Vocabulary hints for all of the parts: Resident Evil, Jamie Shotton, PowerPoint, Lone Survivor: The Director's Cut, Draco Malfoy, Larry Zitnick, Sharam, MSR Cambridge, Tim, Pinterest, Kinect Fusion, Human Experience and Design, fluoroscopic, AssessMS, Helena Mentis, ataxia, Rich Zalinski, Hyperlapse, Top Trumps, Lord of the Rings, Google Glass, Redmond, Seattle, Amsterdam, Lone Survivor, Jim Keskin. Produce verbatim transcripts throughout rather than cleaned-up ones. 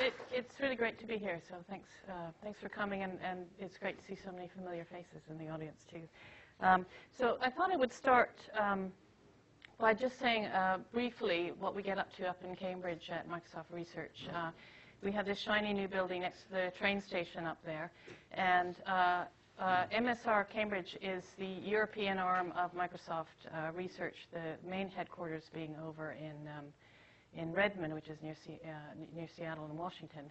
it, it's really great to be here, so thanks, uh, thanks for coming, and, and it's great to see so many familiar faces in the audience, too. Um, so I thought I would start um, by just saying uh, briefly what we get up to up in Cambridge at Microsoft Research. Uh, we have this shiny new building next to the train station up there, and uh, uh, M S R Cambridge is the European arm of Microsoft uh, Research, the main headquarters being over in um, in Redmond, which is near, C uh, near Seattle and Washington.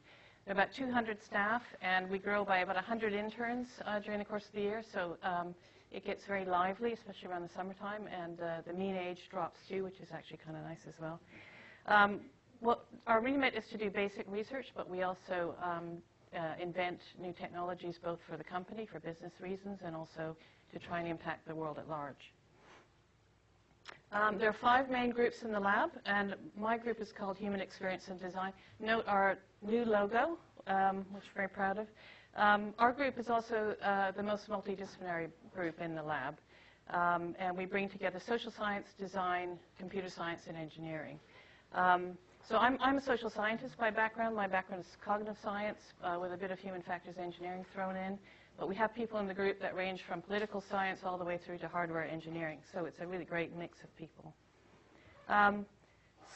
There are about two hundred staff, and we grow by about one hundred interns uh, during the course of the year, so um, it gets very lively, especially around the summertime, and uh, the mean age drops too, which is actually kind of nice as well. Um, well. Our remit is to do basic research, but we also um, uh, invent new technologies, both for the company, for business reasons, and also to try and impact the world at large. Um, there are five main groups in the lab, and my group is called Human Experience and Design. Note our new logo, um, which we're very proud of. Um, our group is also uh, the most multidisciplinary group in the lab, um, and we bring together social science, design, computer science, and engineering. Um, so I'm, I'm a social scientist by background. My background is cognitive science uh, with a bit of human factors engineering thrown in. But we have people in the group that range from political science all the way through to hardware engineering. So it's a really great mix of people. Um,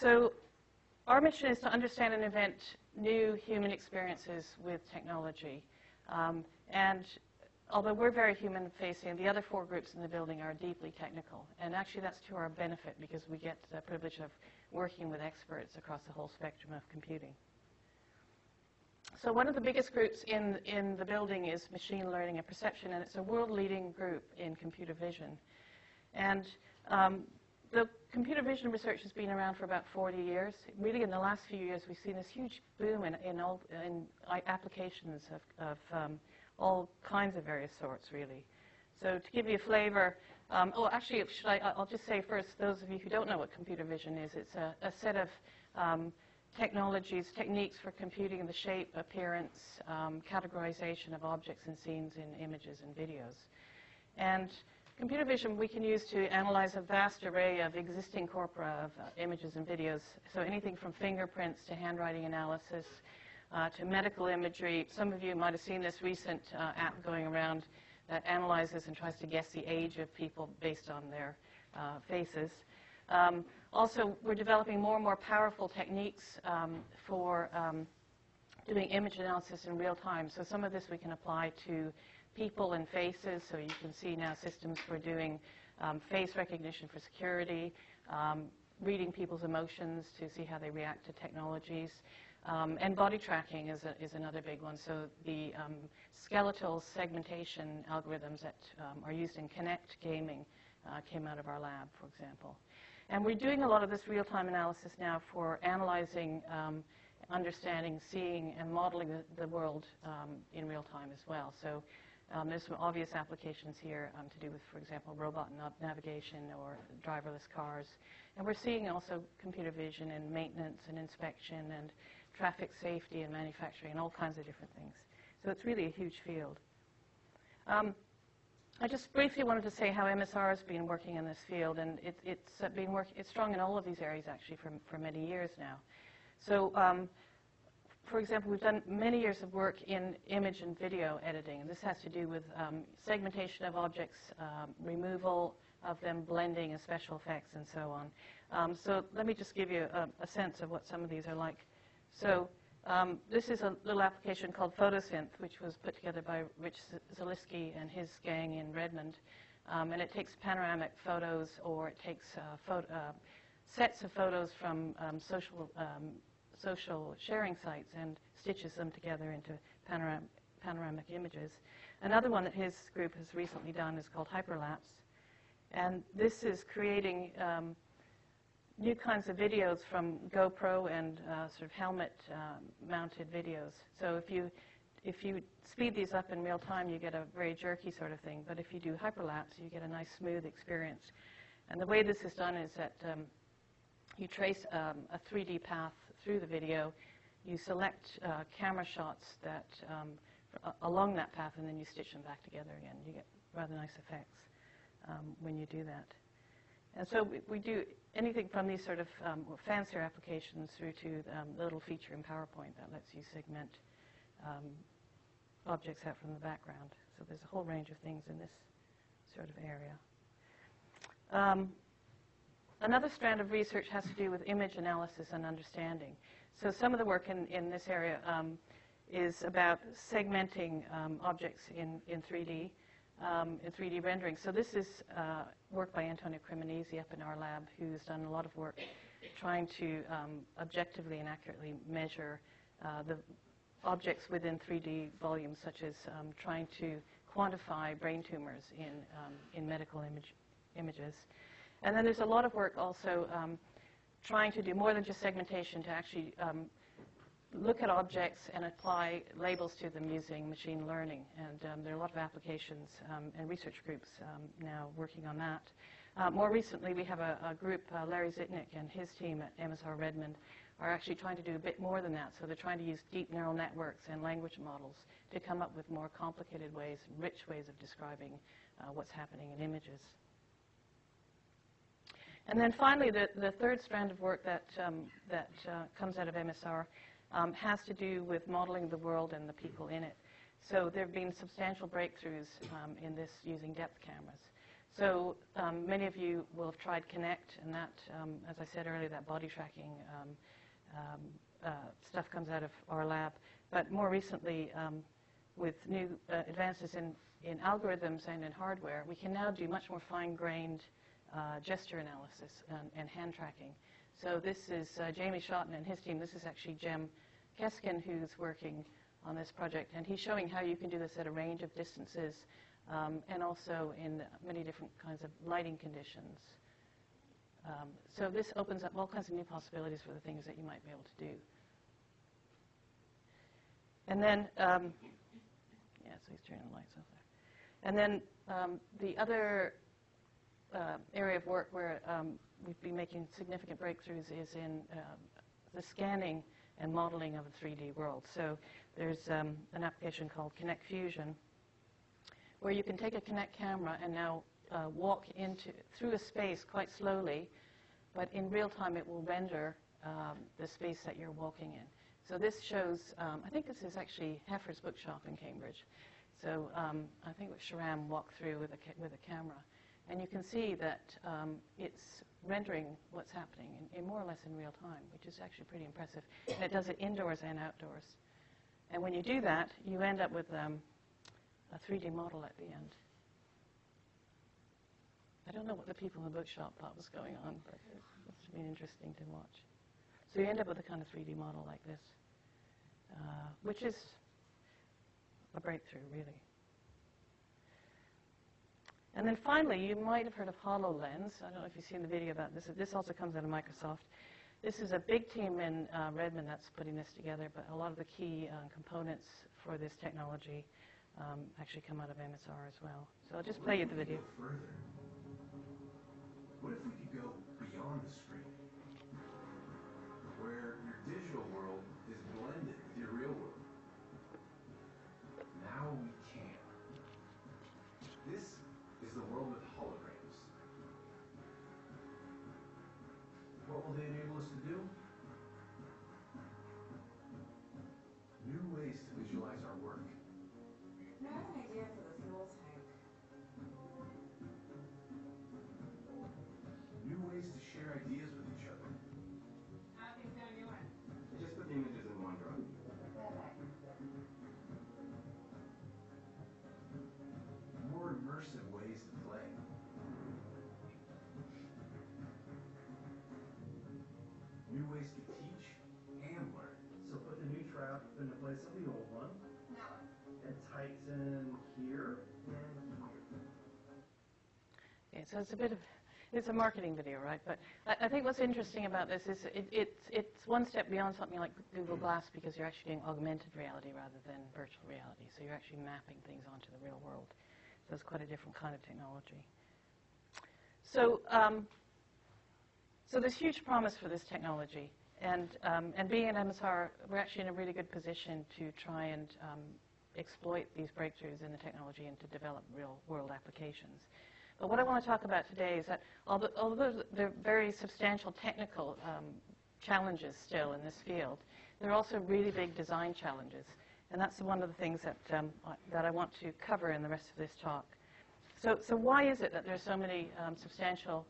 so our mission is to understand and invent new human experiences with technology. Um, and although we're very human-facing, the other four groups in the building are deeply technical. And actually that's to our benefit because we get the privilege of working with experts across the whole spectrum of computing. So one of the biggest groups in, in the building is machine learning and perception, and it's a world-leading group in computer vision. And um, the computer vision research has been around for about forty years. Really, in the last few years, we've seen this huge boom in, in, all, in applications of, of um, all kinds of various sorts, really. So to give you a flavor, um, oh, actually, should I, I'll just say first, those of you who don't know what computer vision is, it's a, a set of um, technologies, techniques for computing the shape, appearance, um, categorization of objects and scenes in images and videos. And computer vision we can use to analyze a vast array of existing corpora of uh, images and videos, so anything from fingerprints to handwriting analysis uh, to medical imagery. Some of you might have seen this recent uh, app going around that analyzes and tries to guess the age of people based on their uh, faces. Um, also, we're developing more and more powerful techniques um, for um, doing image analysis in real time. So some of this we can apply to people and faces. So you can see now systems for doing um, face recognition for security, um, reading people's emotions to see how they react to technologies. Um, and body tracking is, a, is another big one. So the um, skeletal segmentation algorithms that um, are used in Kinect gaming uh, came out of our lab, for example. And we're doing a lot of this real-time analysis now for analyzing, um, understanding, seeing, and modeling the, the world um, in real time as well. So um, there's some obvious applications here um, to do with, for example, robot nav navigation or driverless cars. And we're seeing also computer vision and maintenance and inspection and traffic safety and manufacturing and all kinds of different things. So it's really a huge field. Um, I just briefly wanted to say how M S R has been working in this field, and it, it's uh, been work, it's strong in all of these areas actually for, for many years now. So, um, for example, we've done many years of work in image and video editing, and this has to do with um, segmentation of objects, um, removal of them, blending, and special effects, and so on. Um, so let me just give you a, a sense of what some of these are like. So. Um, this is a little application called Photosynth, which was put together by Rich Zalinski and his gang in Redmond. Um, and it takes panoramic photos, or it takes uh, photo, uh, sets of photos from um, social, um, social sharing sites and stitches them together into panoram panoramic images. Another one that his group has recently done is called Hyperlapse. And this is creating um, new kinds of videos from GoPro and uh, sort of helmet-mounted um, videos. So if you, if you speed these up in real time, you get a very jerky sort of thing. But if you do hyperlapse, you get a nice, smooth experience. And the way this is done is that um, you trace um, a three D path through the video. You select uh, camera shots that um, along that path, and then you stitch them back together again. You get rather nice effects um, when you do that. And so we, we do anything from these sort of um, fancier applications through to um, the little feature in PowerPoint that lets you segment um, objects out from the background. So there's a whole range of things in this sort of area. Um, another strand of research has to do with image analysis and understanding. So some of the work in, in this area um, is about segmenting um, objects in, in three D, um, in three D rendering. So this is uh, work by Antonio Criminisi up in our lab, who's done a lot of work trying to um, objectively and accurately measure uh, the objects within three D volumes, such as um, trying to quantify brain tumors in, um, in medical image, images. And then there's a lot of work also um, trying to do more than just segmentation, to actually um, look at objects and apply labels to them using machine learning. And um, there are a lot of applications um, and research groups um, now working on that. Uh, more recently, we have a, a group, uh, Larry Zitnick and his team at M S R Redmond, are actually trying to do a bit more than that. So they're trying to use deep neural networks and language models to come up with more complicated ways, rich ways of describing uh, what's happening in images. And then finally, the, the third strand of work that, um, that uh, comes out of M S R um, has to do with modeling the world and the people in it. So there have been substantial breakthroughs um, in this using depth cameras. So um, many of you will have tried Kinect, and that, um, as I said earlier, that body tracking um, Um, uh, stuff comes out of our lab. But more recently, um, with new uh, advances in, in algorithms and in hardware, we can now do much more fine-grained uh, gesture analysis and, and hand tracking. So this is uh, Jamie Shotton and his team. This is actually Jim Keskin, who's working on this project. And he's showing how you can do this at a range of distances um, and also in many different kinds of lighting conditions. Um, so this opens up all kinds of new possibilities for the things that you might be able to do. And then, um, yeah, so he's turning the lights off there. And then um, the other uh, area of work where um, we've been making significant breakthroughs is in um, the scanning and modeling of the three D world. So there's um, an application called Kinect Fusion, where you can take a Kinect camera and now Uh, walk into through a space quite slowly, but in real time it will render um, the space that you're walking in. So this shows, um, I think this is actually Heffer's bookshop in Cambridge. So um, I think it was Sharam walked through with a, ca with a camera. And you can see that um, it's rendering what's happening in, in more or less in real time, which is actually pretty impressive. And it does it indoors and outdoors. And when you do that, you end up with um, a three D model at the end. I don't know what the people in the bookshop thought was going on, but it must have been interesting to watch. So you end up with a kind of three D model like this, uh, which is a breakthrough, really. And then finally, you might have heard of HoloLens. I don't know if you've seen the video about this. This also comes out of Microsoft. This is a big team in uh, Redmond that's putting this together, but a lot of the key uh, components for this technology um, actually come out of M S R as well. So I'll just play you the video. What if we could go beyond the screen, where your digital world is blended with your real world? Now we can. This is the world with holograms. What will they enable us to do? New ways to visualize our work. I have an idea for the fuel tank. To share ideas with each other. How are things going to do it? I just put the images in one drawer. More immersive ways to play. New ways to teach and learn. So put a new trap into place of the old one. No. And tighten here and here. Okay, so it's a bit of... It's a marketing video, right? But I, I think what's interesting about this is it, it's, it's one step beyond something like Google Glass, because you're actually doing augmented reality rather than virtual reality. So you're actually mapping things onto the real world. So it's quite a different kind of technology. So, um, so there's huge promise for this technology. And, um, and being at M S R, we're actually in a really good position to try and um, exploit these breakthroughs in the technology and to develop real world applications. But what I want to talk about today is that although, although there are very substantial technical um, challenges still in this field, there are also really big design challenges. And that's one of the things that, um, I, that I want to cover in the rest of this talk. So, so why is it that there are so many um, substantial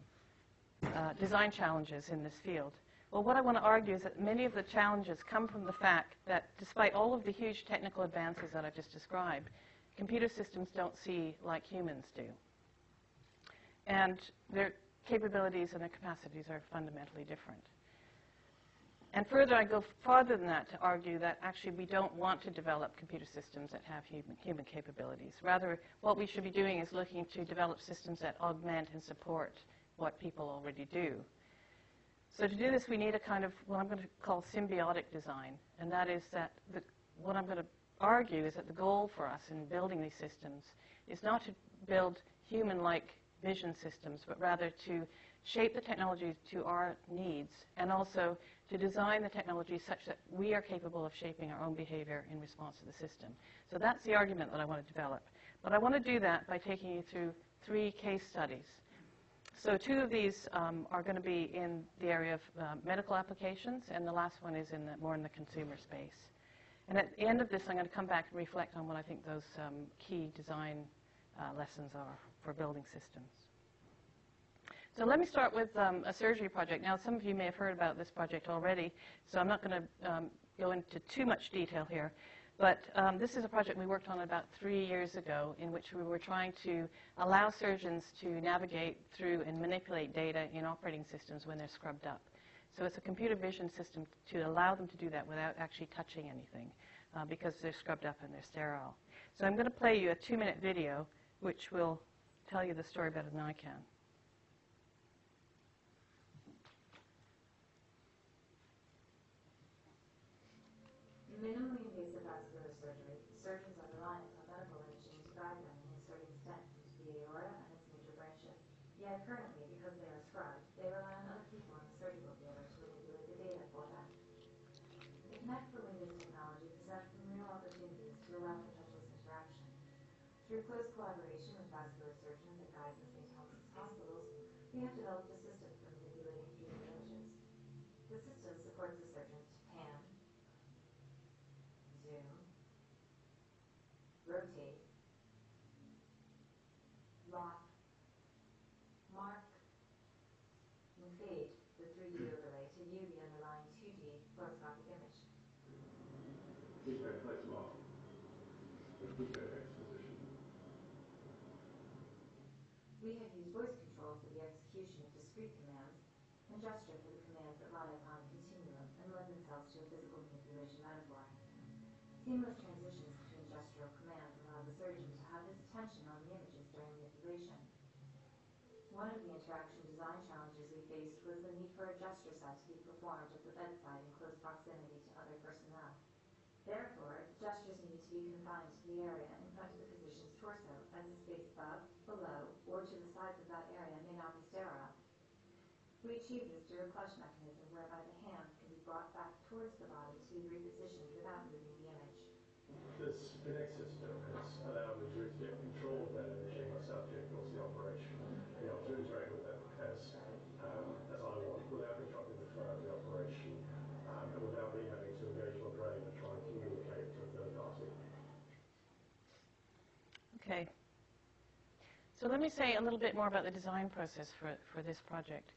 uh, design challenges in this field? Well, what I want to argue is that many of the challenges come from the fact that despite all of the huge technical advances that I've just described, computer systems don't see like humans do. And their capabilities and their capacities are fundamentally different. And further, I go farther than that to argue that actually we don't want to develop computer systems that have human, human capabilities. Rather, what we should be doing is looking to develop systems that augment and support what people already do. So to do this, we need a kind of what I'm going to call symbiotic design. And that is that the, what I'm going to argue is that the goal for us in building these systems is not to build human-like vision systems, but rather to shape the technology to our needs and also to design the technology such that we are capable of shaping our own behavior in response to the system. So that's the argument that I want to develop. But I want to do that by taking you through three case studies. So two of these um, are going to be in the area of uh, medical applications, and the last one is in the, more in the consumer space. And at the end of this, I'm going to come back and reflect on what I think those um, key design uh, lessons are for building systems. So let me start with um, a surgery project. Now, some of you may have heard about this project already, so I'm not going to um, go into too much detail here. But um, this is a project we worked on about three years ago in which we were trying to allow surgeons to navigate through and manipulate data in operating systems when they're scrubbed up. So it's a computer vision system to allow them to do that without actually touching anything uh, because they're scrubbed up and they're sterile. So I'm going to play you a two-minute video which will tell you the story better than I can. Minimally invasive vascular surgery, surgeons are reliant on medical imaging to guide them in inserting stents into the aorta and its major branches. Yet currently, because they are scribed, they rely on other people in the surgical theater to manipulate the data for them. The Kinect for Windows technology presents some real opportunities to allow for touchless interaction. Through close collaboration with vascular surgeons and guides in Saint Thomas' hospitals, we have developed a system for manipulating human images. The system supports the surgeons to pan, rotate, lock, mark, and fade the three D overlay to view the underlying two D fluoroscopic image. Keep that flex off. Keep that X position. We have used voice control for the execution of discrete commands and gesture for the commands that rely upon a continuum and lend themselves to a physical manipulation metaphor. Seamless transitions between gestural commands allow the surgeon to have his attention on the images during manipulation. One of the interaction design challenges we faced was the need for a gesture set to be performed at the bedside in close proximity to other personnel. Therefore, gestures need to be confined to the area in front of the physician's torso, as the space above, below, or to the sides of that area may not be sterile. We achieve this through a clutch mechanism whereby the hand can be brought back towards the body to be repositioned without moving the image. This Kinect system has allowed me to get control of that image myself during the course of the operation. You know, to interact with it as, um, as I want, without interrupting the flow of the operation, um, and without me having to engage my brain and try and communicate to a third party. Okay. So let me say a little bit more about the design process for, for this project.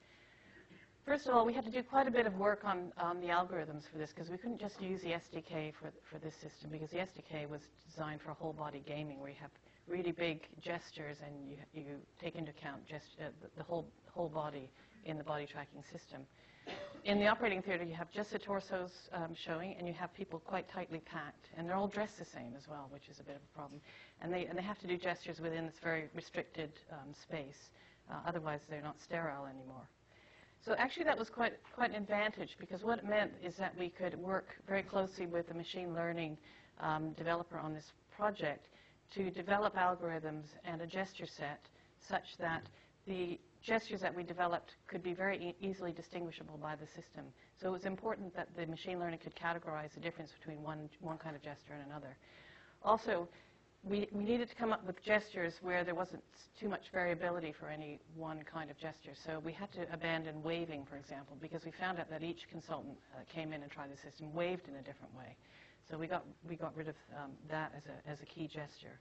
First of all, we had to do quite a bit of work on, on the algorithms for this because we couldn't just use the S D K for, for this system because the S D K was designed for whole body gaming where you have really big gestures and you, you take into account gest uh, the, the whole, whole body in the body tracking system. In the operating theater, you have just the torsos um, showing and you have people quite tightly packed and they're all dressed the same as well, which is a bit of a problem. And they, and they have to do gestures within this very restricted um, space. Uh, otherwise, they're not sterile anymore. So actually that was quite, quite an advantage because what it meant is that we could work very closely with the machine learning um, developer on this project to develop algorithms and a gesture set such that the gestures that we developed could be very e- easily distinguishable by the system. So it was important that the machine learning could categorize the difference between one, one kind of gesture and another. Also, we, we needed to come up with gestures where there wasn't too much variability for any one kind of gesture. So we had to abandon waving, for example, because we found out that each consultant uh, came in and tried the system, waved in a different way. So we got, we got rid of um, that as a, as a key gesture.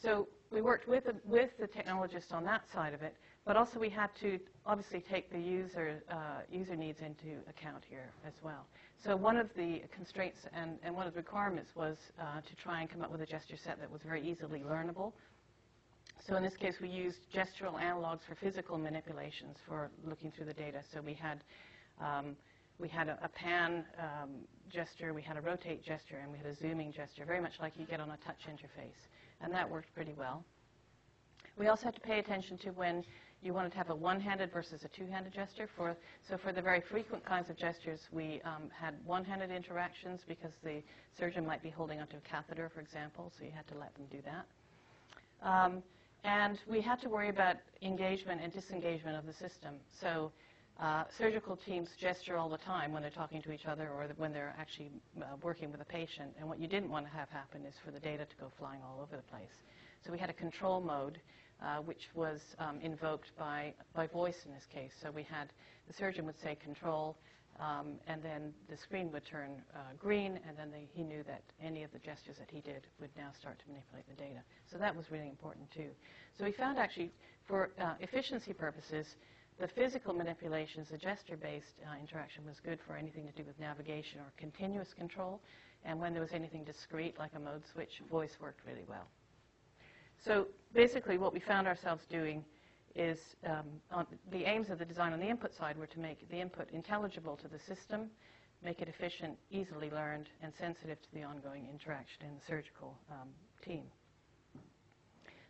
So we worked with the, with the technologists on that side of it, but also we had to obviously take the user, uh, user needs into account here as well. So one of the constraints and, and one of the requirements was uh, to try and come up with a gesture set that was very easily learnable. So in this case, we used gestural analogs for physical manipulations for looking through the data. So we had, um, we had a, a pan um, gesture, we had a rotate gesture, and we had a zooming gesture, very much like you get on a touch interface. And that worked pretty well. We also had to pay attention to when you wanted to have a one-handed versus a two-handed gesture. For, so for the very frequent kinds of gestures, we um, had one-handed interactions because the surgeon might be holding onto a catheter, for example, so you had to let them do that. Um, and we had to worry about engagement and disengagement of the system. So uh, surgical teams gesture all the time when they're talking to each other or when they're actually uh, working with a patient. And what you didn't want to have happen is for the data to go flying all over the place. So we had a control mode, uh, which was um, invoked by, by voice in this case. So we had, the surgeon would say control, um, and then the screen would turn uh, green, and then the, he knew that any of the gestures that he did would now start to manipulate the data. So that was really important too. So we found actually, for uh, efficiency purposes, the physical manipulations, the gesture-based uh, interaction was good for anything to do with navigation or continuous control. And when there was anything discrete, like a mode switch, voice worked really well. So basically what we found ourselves doing is um, on the aims of the design on the input side were to make the input intelligible to the system, make it efficient, easily learned, and sensitive to the ongoing interaction in the surgical um, team.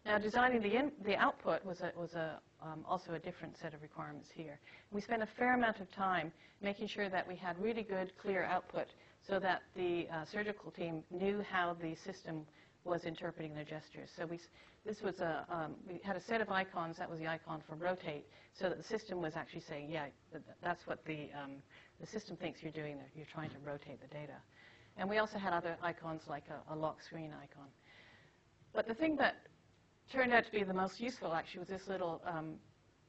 Now designing the, in the output was, a, was a, um, also a different set of requirements here. We spent a fair amount of time making sure that we had really good, clear output so that the uh, surgical team knew how the system was interpreting their gestures. So we, this was a, um, we had a set of icons, that was the icon for rotate, so that the system was actually saying, yeah, th that's what the, um, the system thinks you're doing, you're trying to rotate the data. And we also had other icons like a, a lock screen icon. But the thing that turned out to be the most useful actually was this little um,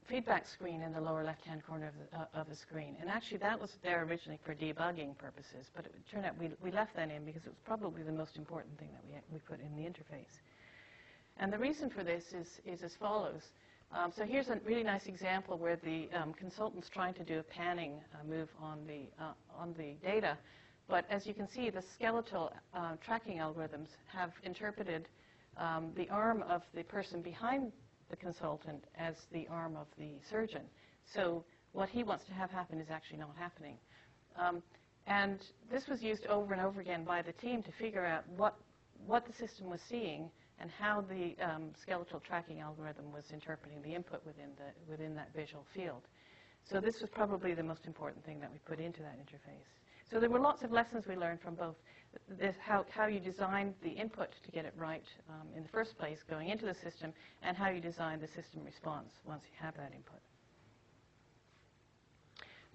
feedback screen in the lower left-hand corner of the, uh, of the screen. And actually that was there originally for debugging purposes, but it turned out we, we left that in because it was probably the most important thing that we, we put in the interface. And the reason for this is, is as follows. Um, so here's a really nice example where the um, consultant's trying to do a panning uh, move on the, uh, on the data, but as you can see, the skeletal uh, tracking algorithms have interpreted um, the arm of the person behind the consultant as the arm of the surgeon. So what he wants to have happen is actually not happening. Um, and this was used over and over again by the team to figure out what, what the system was seeing and how the um, skeletal tracking algorithm was interpreting the input within, the, within that visual field. So this was probably the most important thing that we put into that interface. So there were lots of lessons we learned from both this, how, how you designed the input to get it right um, in the first place going into the system, and how you designed the system response once you have that input.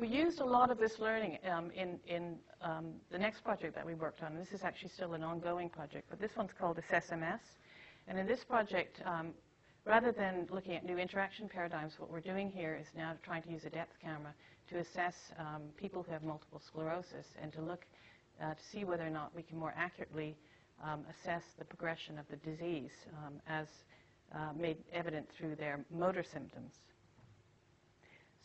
We used a lot of this learning um, in, in um, the next project that we worked on. This is actually still an ongoing project, but this one's called AssessMS. And in this project, um, rather than looking at new interaction paradigms, what we're doing here is now trying to use a depth camera to assess um, people who have multiple sclerosis and to look uh, to see whether or not we can more accurately um, assess the progression of the disease um, as uh, made evident through their motor symptoms.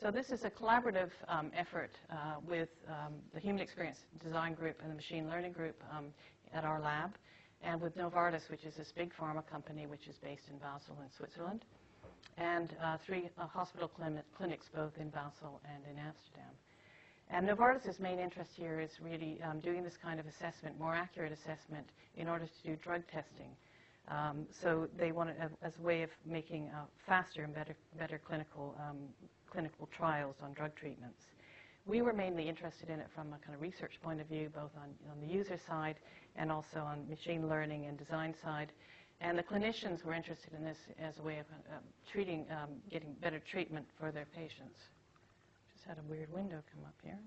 So this is a collaborative um, effort uh, with um, the Human Experience and Design group and the Machine Learning group um, at our lab, and with Novartis, which is this big pharma company which is based in Basel in Switzerland, and uh, three uh, hospital clini clinics both in Basel and in Amsterdam. And Novartis' main interest here is really um, doing this kind of assessment, more accurate assessment, in order to do drug testing. Um, so they want it as a way of making uh, faster and better, better clinical, um, clinical trials on drug treatments. We were mainly interested in it from a kind of research point of view, both on, on the user side and also on machine learning and design side. And the clinicians were interested in this as a way of uh, treating, um, getting better treatment for their patients. Just had a weird window come up here.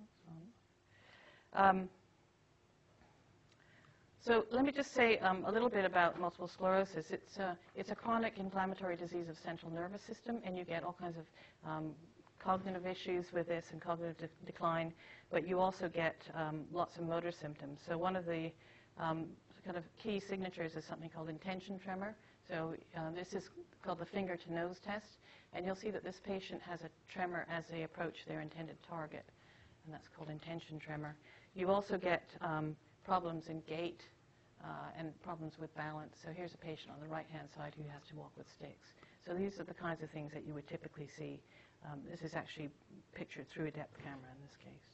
Um, So let me just say um, a little bit about multiple sclerosis. It's a, it's a chronic inflammatory disease of central nervous system, and you get all kinds of um, cognitive issues with this and cognitive de decline, but you also get um, lots of motor symptoms. So one of the um, kind of key signatures is something called intention tremor. So uh, this is called the finger-to-nose test, and you'll see that this patient has a tremor as they approach their intended target, and that's called intention tremor. You also get um, problems in gait, Uh, and problems with balance. So here's a patient on the right-hand side who has to walk with sticks. So these are the kinds of things that you would typically see. Um, this is actually pictured through a depth camera in this case.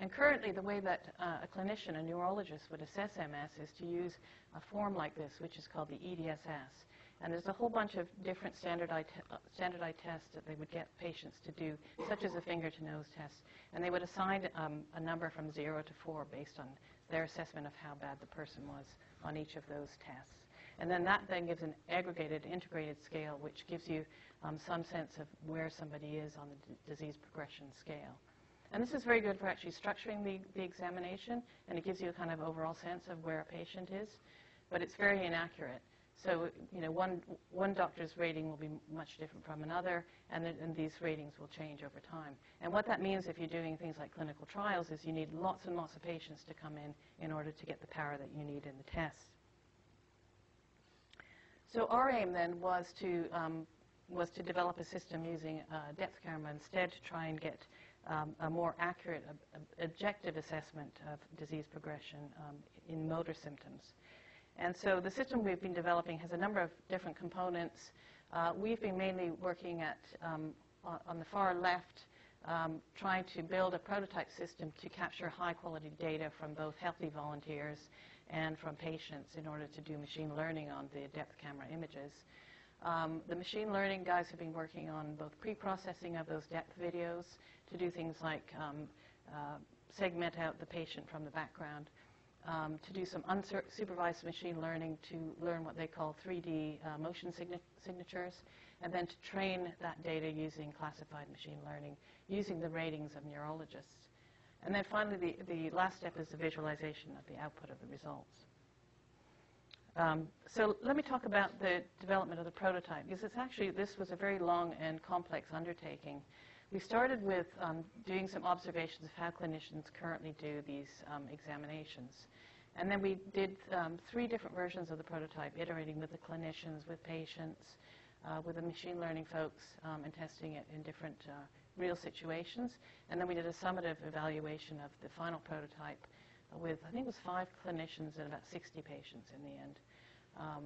And currently, the way that uh, a clinician, a neurologist, would assess M S is to use a form like this, which is called the E D S S. And there's a whole bunch of different standardized, uh, standardized tests that they would get patients to do, such as a finger-to-nose test. And they would assign um, a number from zero to four based on their assessment of how bad the person was on each of those tests. And then that then gives an aggregated, integrated scale, which gives you um, some sense of where somebody is on the disease progression scale. And this is very good for actually structuring the, the examination, and it gives you a kind of overall sense of where a patient is, but it's very inaccurate. So, you know, one, one doctor's rating will be much different from another, and, th and these ratings will change over time. And what that means if you're doing things like clinical trials is you need lots and lots of patients to come in in order to get the power that you need in the test. So our aim then was to, um, was to develop a system using a depth camera instead to try and get um, a more accurate, ob objective assessment of disease progression um, in motor symptoms. And so the system we've been developing has a number of different components. Uh, we've been mainly working at, um, on the far left, um, trying to build a prototype system to capture high-quality data from both healthy volunteers and from patients in order to do machine learning on the depth camera images. Um, the machine learning guys have been working on both pre-processing of those depth videos to do things like um, uh, segment out the patient from the background. Um, to do some unsupervised machine learning to learn what they call three D uh, motion signa signatures, and then to train that data using classified machine learning, using the ratings of neurologists. And then finally, the, the last step is the visualization of the output of the results. Um, so let me talk about the development of the prototype, because it's actually, this was a very long and complex undertaking. We started with um, doing some observations of how clinicians currently do these um, examinations. And then we did um, three different versions of the prototype, iterating with the clinicians, with patients, uh, with the machine learning folks, um, and testing it in different uh, real situations. And then we did a summative evaluation of the final prototype with, I think it was five clinicians and about sixty patients in the end. Um,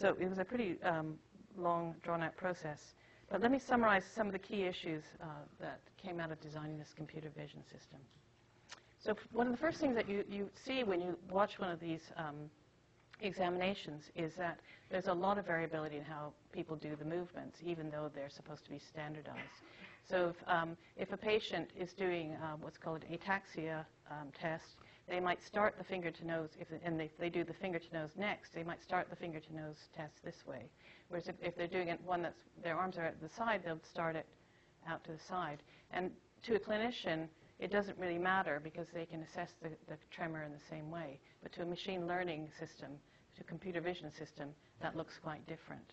so it was a pretty um, long, drawn-out process. But let me summarize some of the key issues uh, that came out of designing this computer vision system. So one of the first things that you, you see when you watch one of these um, examinations is that there's a lot of variability in how people do the movements, even though they're supposed to be standardized. So if, um, if a patient is doing uh, what's called an ataxia um, test, they might start the finger-to-nose, if, and if they do the finger-to-nose next, they might start the finger-to-nose test this way. Whereas if, if they're doing it, one that's, their arms are at the side, they'll start it out to the side. And to a clinician, it doesn't really matter because they can assess the, the tremor in the same way. But to a machine learning system, to a computer vision system, that looks quite different.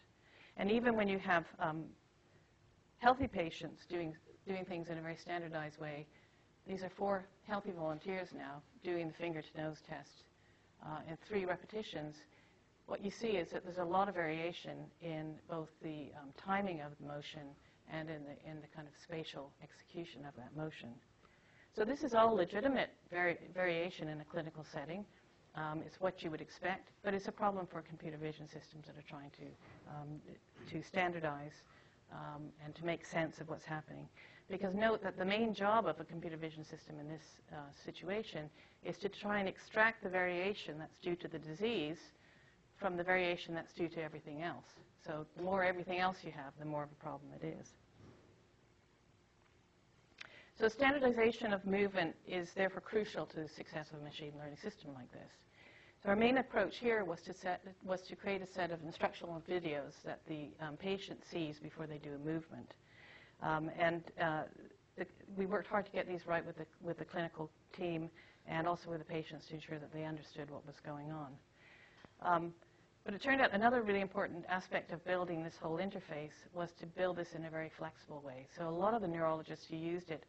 And even when you have um, healthy patients doing, doing things in a very standardized way, these are four healthy volunteers now doing the finger-to-nose test uh, in three repetitions. What you see is that there's a lot of variation in both the um, timing of the motion and in the, in the kind of spatial execution of that motion. So this is all legitimate vari variation in a clinical setting. Um, it's what you would expect, but it's a problem for computer vision systems that are trying to, um, to standardize um, and to make sense of what's happening. Because note that the main job of a computer vision system in this uh, situation is to try and extract the variation that's due to the disease from the variation that's due to everything else. So the more everything else you have, the more of a problem it is. So standardization of movement is therefore crucial to the success of a machine learning system like this. So our main approach here was to, set, was to create a set of instructional videos that the um, patient sees before they do a movement. Um, and uh, the, we worked hard to get these right with the, with the clinical team and also with the patients to ensure that they understood what was going on. Um, but it turned out another really important aspect of building this whole interface was to build this in a very flexible way. So a lot of the neurologists who used it,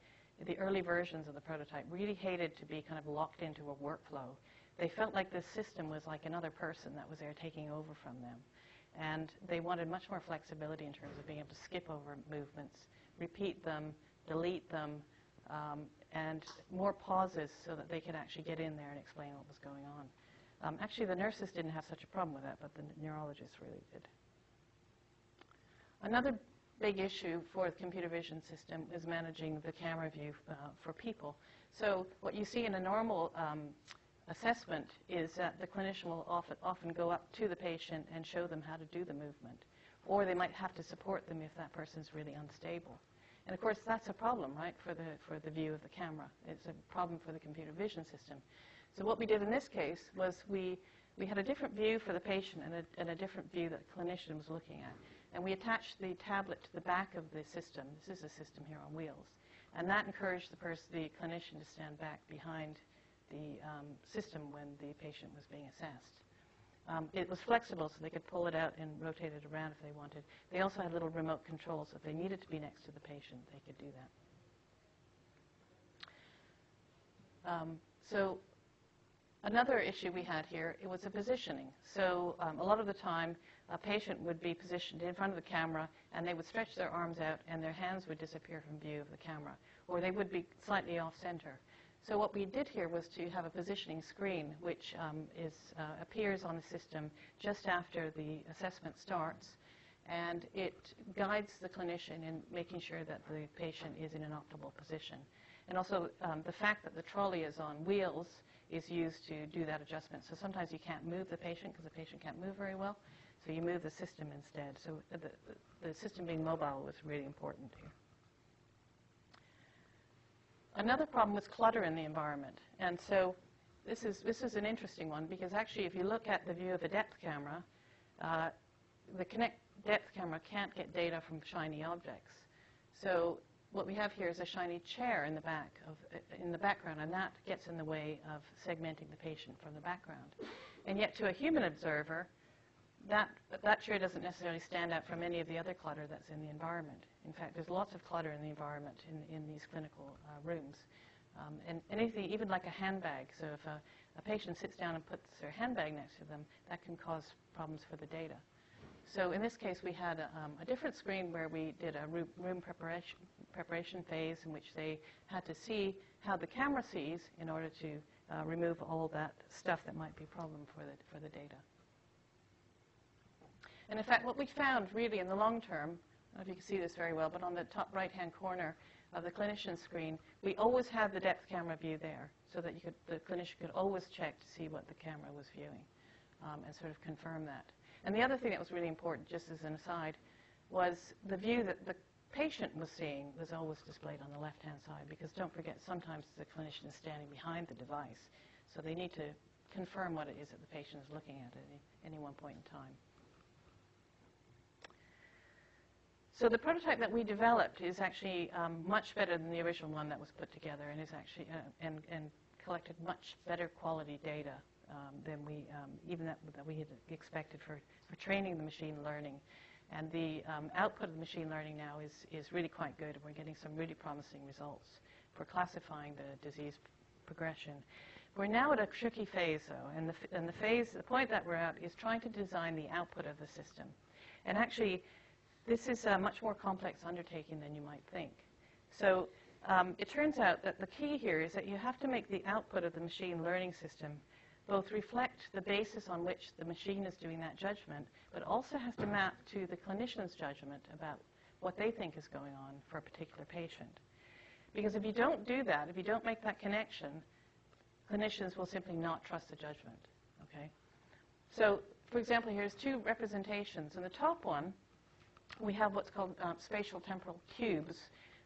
the early versions of the prototype, really hated to be kind of locked into a workflow. They felt like this system was like another person that was there taking over from them. And they wanted much more flexibility in terms of being able to skip over movements, repeat them, delete them, um, and more pauses so that they could actually get in there and explain what was going on. Um, actually, the nurses didn't have such a problem with that, but the neurologists really did. Another big issue for the computer vision system is managing the camera view uh, for people. So what you see in a normal um, assessment is that the clinician will often, often go up to the patient and show them how to do the movement. Or they might have to support them if that person's really unstable. And of course, that's a problem, right, for the, for the view of the camera. It's a problem for the computer vision system. So what we did in this case was we, we had a different view for the patient and a, and a different view that the clinician was looking at. And we attached the tablet to the back of the system. This is a system here on wheels. And that encouraged the, person, the clinician to stand back behind the um, system when the patient was being assessed. Um, it was flexible, so they could pull it out and rotate it around if they wanted. They also had little remote controls. So if they needed to be next to the patient, they could do that. Um, so another issue we had here, it was a positioning. So um, a lot of the time, a patient would be positioned in front of the camera, and they would stretch their arms out, and their hands would disappear from view of the camera, or they would be slightly off center. So what we did here was to have a positioning screen, which um, is, uh, appears on the system just after the assessment starts. And it guides the clinician in making sure that the patient is in an optimal position. And also, um, the fact that the trolley is on wheels is used to do that adjustment. So sometimes you can't move the patient because the patient can't move very well. So you move the system instead. So the, the system being mobile was really important here. Another problem was clutter in the environment. And so this is, this is an interesting one, because actually if you look at the view of a depth camera, uh, the Kinect depth camera can't get data from shiny objects. So what we have here is a shiny chair in the, back of, uh, in the background, and that gets in the way of segmenting the patient from the background. And yet to a human observer, that, that chair doesn't necessarily stand out from any of the other clutter that's in the environment. In fact, there's lots of clutter in the environment in, in these clinical uh, rooms. Um, and anything, even like a handbag, so if a, a patient sits down and puts their handbag next to them, that can cause problems for the data. So in this case, we had a, um, a different screen where we did a room, room preparation, preparation phase in which they had to see how the camera sees in order to uh, remove all that stuff that might be a problem for the, for the data. And in fact, what we found really in the long term, I don't know if you can see this very well, but on the top right-hand corner of the clinician screen, we always had the depth camera view there so that you could, the clinician could always check to see what the camera was viewing um, and sort of confirm that. And the other thing that was really important, just as an aside, was the view that the patient was seeing was always displayed on the left-hand side, because don't forget, sometimes the clinician is standing behind the device, so they need to confirm what it is that the patient is looking at at any, any one point in time. So the prototype that we developed is actually um, much better than the original one that was put together, and is actually uh, and, and collected much better quality data um, than we um, even that, that we had expected for, for training the machine learning. And the um, output of machine learning now is is really quite good, and we're getting some really promising results for classifying the disease progression. We're now at a tricky phase, though, and the and the phase the point that we're at is trying to design the output of the system, and actually. This is a much more complex undertaking than you might think. So um, it turns out that the key here is that you have to make the output of the machine learning system both reflect the basis on which the machine is doing that judgment, but also has to map to the clinician's judgment about what they think is going on for a particular patient. Because if you don't do that, if you don't make that connection, clinicians will simply not trust the judgment. Okay? So for example, here's two representations. In the top one, we have what's called uh, spatial temporal cubes,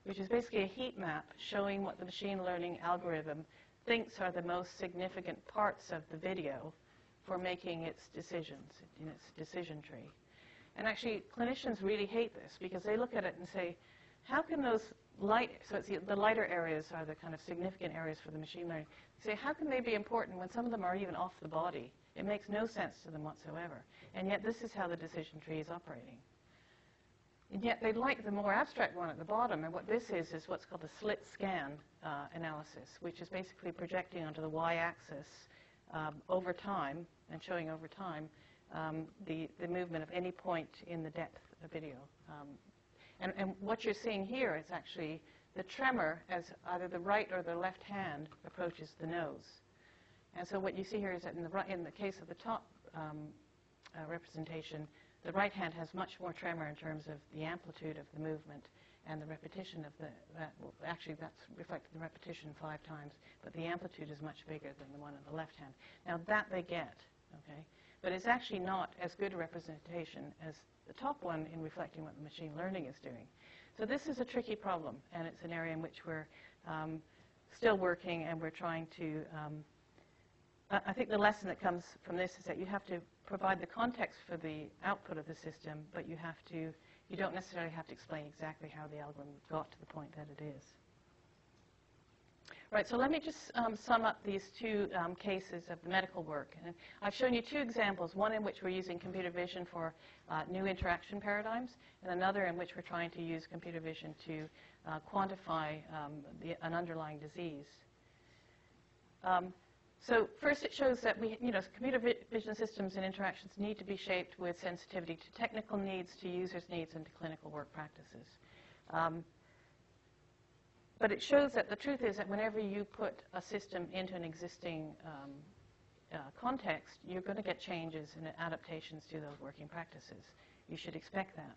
which is basically a heat map showing what the machine learning algorithm thinks are the most significant parts of the video for making its decisions in its decision tree. And actually, clinicians really hate this because they look at it and say, how can those light, so it's the, the lighter areas are the kind of significant areas for the machine learning. Say, how can they be important when some of them are even off the body? It makes no sense to them whatsoever. And yet this is how the decision tree is operating. And yet they like the more abstract one at the bottom, and what this is is what's called a slit scan uh, analysis, which is basically projecting onto the y-axis um, over time and showing over time um, the, the movement of any point in the depth of video. Um, and, and what you're seeing here is actually the tremor as either the right or the left hand approaches the nose. And so what you see here is that in the, right, in the case of the top um, uh, representation, the right hand has much more tremor in terms of the amplitude of the movement and the repetition of the, that, well, actually that's reflected in repetition five times, but the amplitude is much bigger than the one on the left hand. Now that they get, okay? But it's actually not as good a representation as the top one in reflecting what the machine learning is doing. So this is a tricky problem, and it's an area in which we're um, still working, and we're trying to, um, I think the lesson that comes from this is that you have to provide the context for the output of the system, but you have to, you don't necessarily have to explain exactly how the algorithm got to the point that it is. Right, so let me just um, sum up these two um, cases of the medical work. And I've shown you two examples, one in which we're using computer vision for uh, new interaction paradigms, and another in which we're trying to use computer vision to uh, quantify um, the, an underlying disease. Um, So first it shows that we, you know, computer vi vision systems and interactions need to be shaped with sensitivity to technical needs, to users' needs, and to clinical work practices. Um, but it shows that the truth is that whenever you put a system into an existing um, uh, context, you're going to get changes and adaptations to those working practices. You should expect that.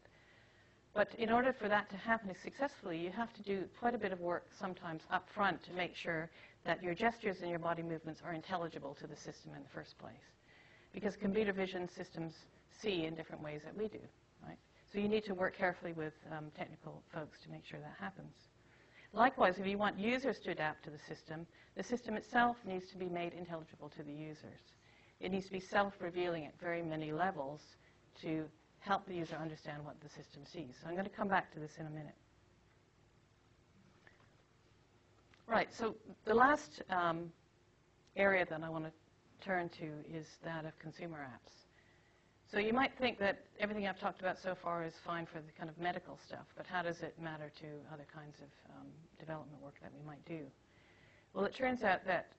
But in order for that to happen successfully, you have to do quite a bit of work sometimes up front to make sure that your gestures and your body movements are intelligible to the system in the first place. Because computer vision systems see in different ways that we do, right? So you need to work carefully with um, technical folks to make sure that happens. Likewise, if you want users to adapt to the system, the system itself needs to be made intelligible to the users. It needs to be self-revealing at very many levels to help the user understand what the system sees. So I'm going to come back to this in a minute. Right, so the last um, area that I want to turn to is that of consumer apps. So you might think that everything I've talked about so far is fine for the kind of medical stuff, but how does it matter to other kinds of um, development work that we might do? Well, it turns out that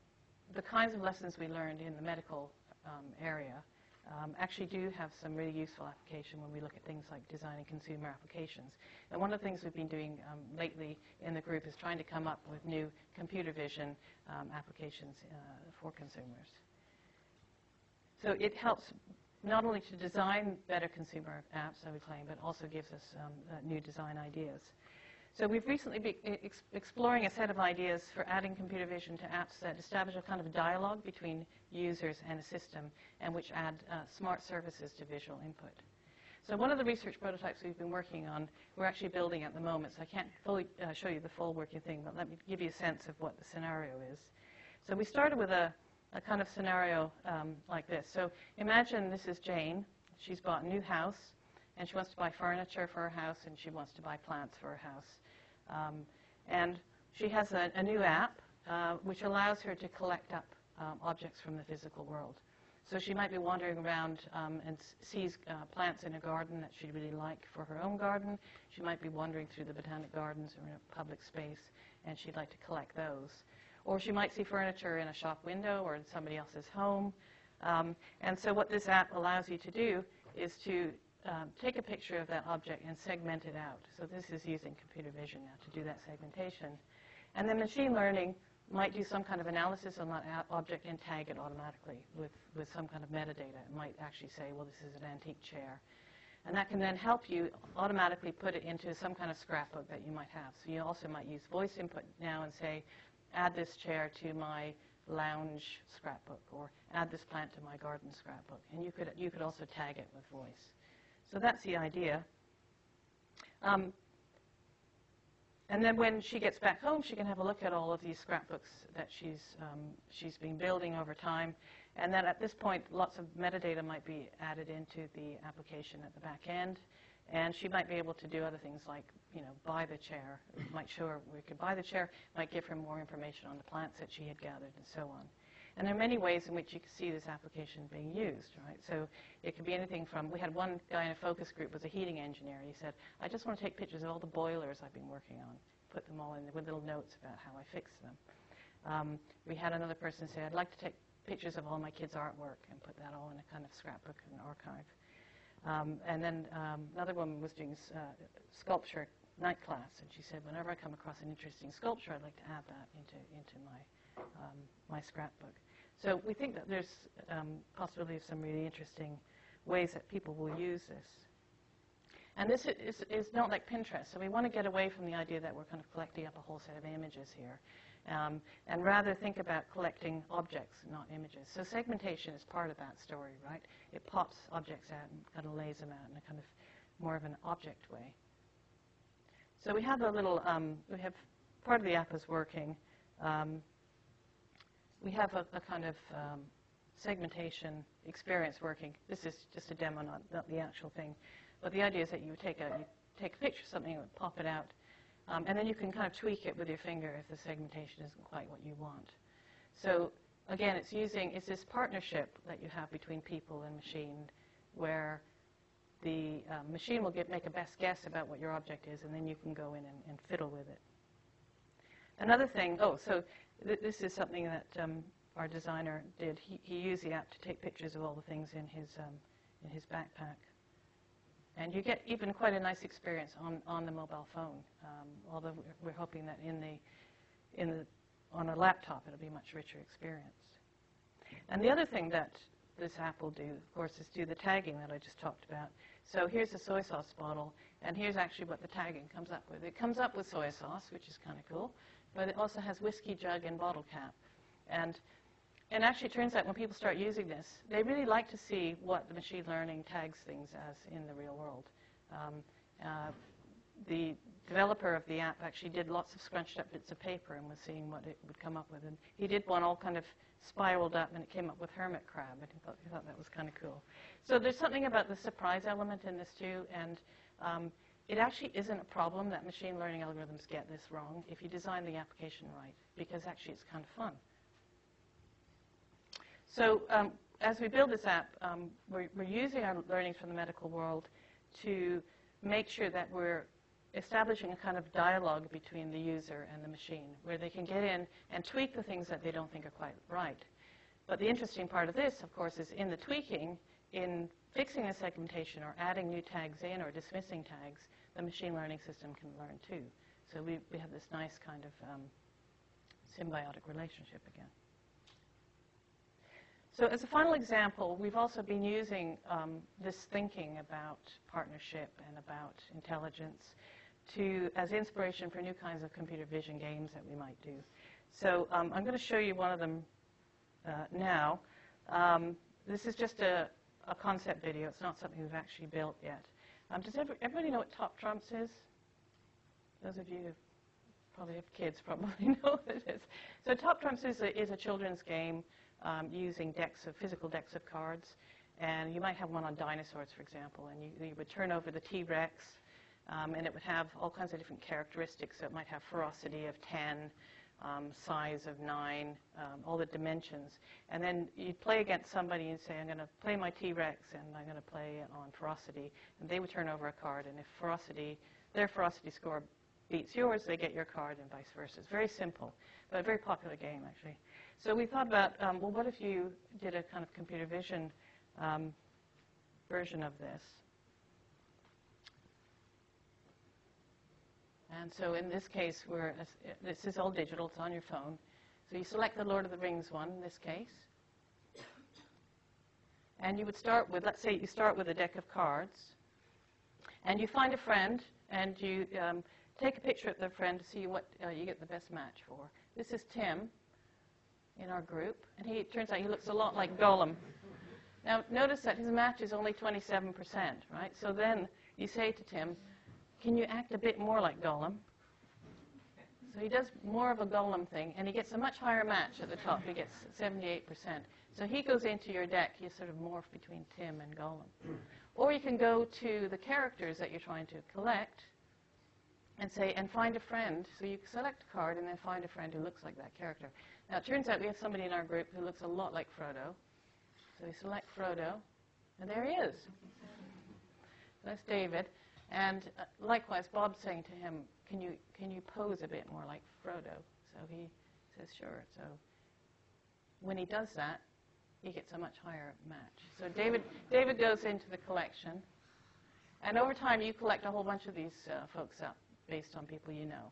the kinds of lessons we learned in the medical um, area Um, actually do have some really useful application when we look at things like designing consumer applications. And one of the things we've been doing um, lately in the group is trying to come up with new computer vision um, applications uh, for consumers. So it helps not only to design better consumer apps, I would claim, but also gives us um, uh, new design ideas. So we've recently been ex exploring a set of ideas for adding computer vision to apps that establish a kind of dialogue between users and a system, and which add uh, smart services to visual input. So one of the research prototypes we've been working on, we're actually building at the moment, so I can't fully uh, show you the full working thing, but let me give you a sense of what the scenario is. So we started with a, a kind of scenario um, like this. So imagine this is Jane. She's bought a new house, and she wants to buy furniture for her house, and she wants to buy plants for her house. Um, and she has a, a new app uh, which allows her to collect up um, objects from the physical world. So she might be wandering around um, and sees uh, plants in a garden that she'd really like for her own garden. She might be wandering through the botanic gardens or in a public space, and she'd like to collect those. Or she might see furniture in a shop window or in somebody else's home. Um, and so what this app allows you to do is to Um, take a picture of that object and segment it out. So this is using computer vision now to do that segmentation. And then machine learning might do some kind of analysis on that object and tag it automatically with, with some kind of metadata. It might actually say, well, this is an antique chair. And that can then help you automatically put it into some kind of scrapbook that you might have. So you also might use voice input now and say, add this chair to my lounge scrapbook, or add this plant to my garden scrapbook. And you could, you could also tag it with voice. So that's the idea. Um, and then when she gets back home, she can have a look at all of these scrapbooks that she's, um, she's been building over time. And then at this point, lots of metadata might be added into the application at the back end. And she might be able to do other things like, you know, buy the chair. It might show her we could buy the chair, might give her more information on the plants that she had gathered and so on. And there are many ways in which you can see this application being used, right? So it could be anything from, we had one guy in a focus group was a heating engineer. He said, I just want to take pictures of all the boilers I've been working on, put them all in with little notes about how I fixed them. Um, we had another person say, I'd like to take pictures of all my kids' artwork and put that all in a kind of scrapbook and archive. Um, and then um, another woman was doing uh, sculpture night class, and she said, whenever I come across an interesting sculpture, I'd like to add that into, into my, um, my scrapbook. So we think that there's um, possibility of some really interesting ways that people will use this. And this is, is not like Pinterest, so we want to get away from the idea that we're kind of collecting up a whole set of images here. Um, and rather think about collecting objects, not images. So segmentation is part of that story, right? It pops objects out and kind of lays them out in a kind of more of an object way. So we have a little, um, we have part of the app is working. Um, we have a, a kind of um, segmentation experience working. This is just a demo, not, not the actual thing. But the idea is that you take a, you take a picture of something, it would pop it out. Um, and then you can kind of tweak it with your finger if the segmentation isn't quite what you want. So again, it's using, it's this partnership that you have between people and machine where the uh, machine will get, make a best guess about what your object is, and then you can go in and, and fiddle with it. Another thing, oh, so th this is something that um, our designer did. He, he used the app to take pictures of all the things in his, um, in his backpack. And you get even quite a nice experience on, on the mobile phone, um, although we're, we're hoping that in the, in the, on a laptop it'll be a much richer experience. And the other thing that this app will do, of course, is do the tagging that I just talked about. So here's a soy sauce bottle, and here's actually what the tagging comes up with. It comes up with soy sauce, which is kind of cool, but it also has whiskey jug and bottle cap. And And actually, it turns out when people start using this, they really like to see what the machine learning tags things as in the real world. Um, uh, the developer of the app actually did lots of scrunched up bits of paper and was seeing what it would come up with. And he did one all kind of spiraled up, and it came up with hermit crab. And he thought, he thought that was kind of cool. So there's something about the surprise element in this too. And um, it actually isn't a problem that machine learning algorithms get this wrong if you design the application right, because actually it's kind of fun. So um, as we build this app, um, we're, we're using our learnings from the medical world to make sure that we're establishing a kind of dialogue between the user and the machine, where they can get in and tweak the things that they don't think are quite right. But the interesting part of this, of course, is in the tweaking, in fixing the segmentation or adding new tags in or dismissing tags, the machine learning system can learn too. So we, we have this nice kind of um, symbiotic relationship again. So as a final example, we've also been using um, this thinking about partnership and about intelligence to, as inspiration for new kinds of computer vision games that we might do. So um, I'm going to show you one of them uh, now. Um, this is just a, a concept video. It's not something we've actually built yet. Um, does everybody know what Top Trumps is? Those of you who probably have kids probably know what it is. So Top Trumps is a, is a children's game. Um, using decks of, physical decks of cards. And you might have one on dinosaurs, for example, and you, you would turn over the T Rex, um, and it would have all kinds of different characteristics. So it might have ferocity of ten, um, size of nine, um, all the dimensions. And then you'd play against somebody and say, I'm going to play my T Rex, and I'm going to play it on ferocity. And they would turn over a card, and if ferocity, their ferocity score beats yours, they get your card, and vice versa. It's very simple, but a very popular game, actually. So we thought about, um, well, what if you did a kind of computer vision um, version of this? And so in this case, we're, uh, this is all digital. It's on your phone. So you select the Lord of the Rings one in this case. And you would start with, let's say you start with a deck of cards. And you find a friend, and you um, take a picture of the friend to see what uh, you get the best match for. This is Tim in our group, and he, it turns out he looks a lot like Gollum. Now, notice that his match is only twenty-seven percent, right? So then you say to Tim, can you act a bit more like Gollum? So he does more of a Gollum thing, and he gets a much higher match at the top. He gets seventy-eight percent. So he goes into your deck. You sort of morph between Tim and Gollum. Or you can go to the characters that you're trying to collect and say, and find a friend. So you select a card and then find a friend who looks like that character. Now, it turns out we have somebody in our group who looks a lot like Frodo. So we select Frodo, and there he is. That's David. And uh, likewise, Bob's saying to him, can you, can you pose a bit more like Frodo? So he says, sure. So when he does that, he gets a much higher match. So David, David goes into the collection. And over time, you collect a whole bunch of these uh, folks up based on people you know.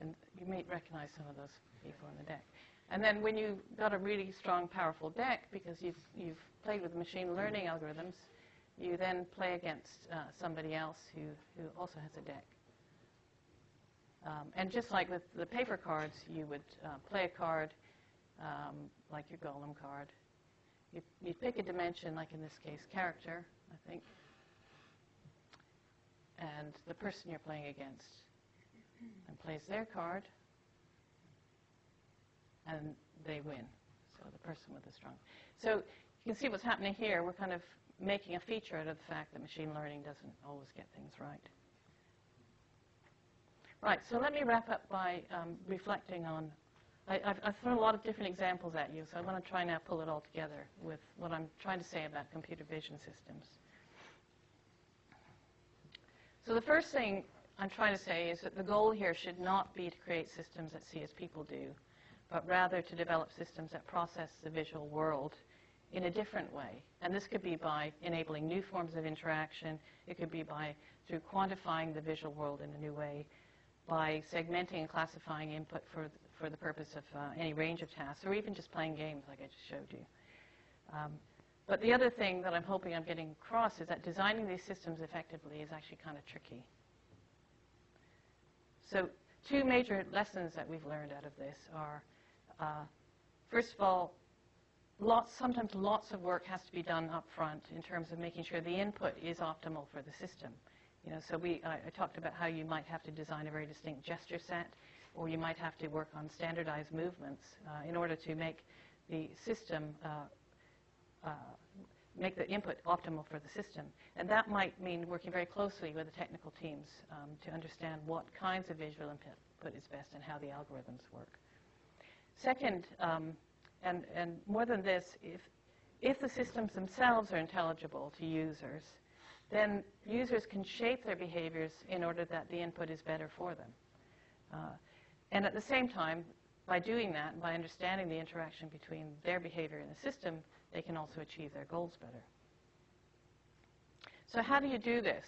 And you may recognize some of those people in the deck. And then when you've got a really strong, powerful deck, because you've, you've played with machine learning algorithms, you then play against uh, somebody else who, who also has a deck. Um, and just like with the paper cards, you would uh, play a card, um, like your Gollum card. You, you pick a dimension, like in this case, character, I think, and the person you're playing against, and plays their card, and they win. So the person with the strong. So you can see what's happening here. We're kind of making a feature out of the fact that machine learning doesn't always get things right. Right, so let me wrap up by um, reflecting on, I, I've, I've thrown a lot of different examples at you, so I want to try now pull it all together with what I'm trying to say about computer vision systems. So the first thing I'm trying to say is that the goal here should not be to create systems that see as people do, but rather to develop systems that process the visual world in a different way. And this could be by enabling new forms of interaction. It could be by through quantifying the visual world in a new way, by segmenting and classifying input for, th for the purpose of uh, any range of tasks, or even just playing games like I just showed you. Um, but the other thing that I'm hoping I'm getting across is that designing these systems effectively is actually kind of tricky. So two major lessons that we've learned out of this are, uh, first of all, Lots, sometimes lots of work has to be done up front in terms of making sure the input is optimal for the system. You know, so we, I, I talked about how you might have to design a very distinct gesture set, or you might have to work on standardized movements uh, in order to make the system, uh, uh, make the input optimal for the system. And that might mean working very closely with the technical teams um, to understand what kinds of visual input is best and how the algorithms work. Second, um, And, and more than this, if, if the systems themselves are intelligible to users, then users can shape their behaviors in order that the input is better for them. Uh, and at the same time, by doing that, and by understanding the interaction between their behavior and the system, they can also achieve their goals better. So how do you do this?